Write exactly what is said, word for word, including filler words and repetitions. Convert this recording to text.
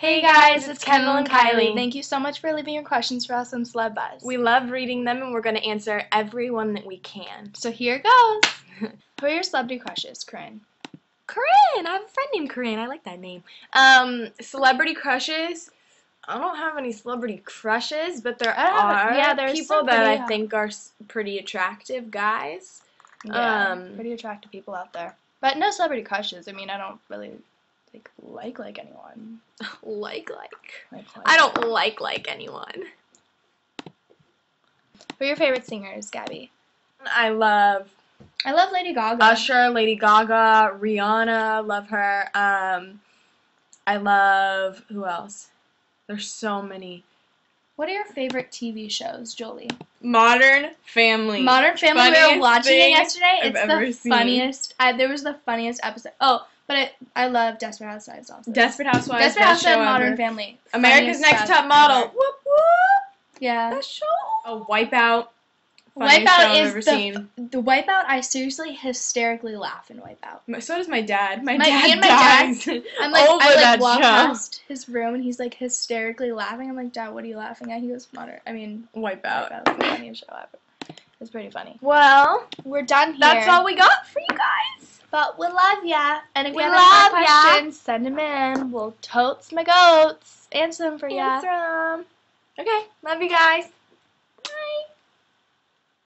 Hey guys, it's Kendall and Kylie. Thank you so much for leaving your questions for us on Celeb Buzz. We love reading them and we're going to answer every one that we can. So here goes. Who are your celebrity crushes, Corinne? Corinne! I have a friend named Corinne. I like that name. Um, celebrity crushes? I don't have any celebrity crushes, but there are yeah, there's people that I think are pretty attractive guys. Yeah, um, pretty attractive people out there. But no celebrity crushes. I mean, I don't really... Like, like, like anyone. like, like, like, like. I don't like, like anyone. Who are your favorite singers, Gabby? I love... I love Lady Gaga. Usher, Lady Gaga, Rihanna, love her. Um, I love... Who else? There's so many. What are your favorite T V shows, Jolie? Modern Family. Modern Family. Funniest we were watching it yesterday. I've it's ever the seen. funniest... I, there was the funniest episode. Oh... But it, I love Desperate Housewives also. Desperate Housewives. Desperate Housewives, Modern Family. America's Next Top Model. Whoop whoop. Yeah. That show. A Wipeout. Wipeout is the the Wipeout. I seriously hysterically laugh in Wipeout. So does my dad. My, my dad and my dies. Dad, I'm like, over I like that walk show. past his room and he's like hysterically laughing. I'm like, Dad, what are you laughing at? He goes, Modern. I mean, Wipeout. Wipeout is the funniest show ever. It's pretty funny. Well, we're done here. That's all we got for you guys. But we love ya, and if we you have any questions, ya. send them in. We'll totes my goats. Answer them for Answer ya. Answer them. Okay, love you guys. Bye.